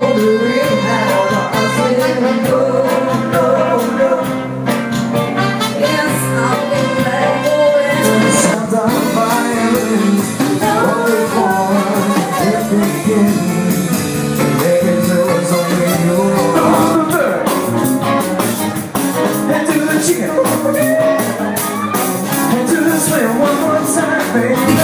Into the chicken, into the swim one more time, baby.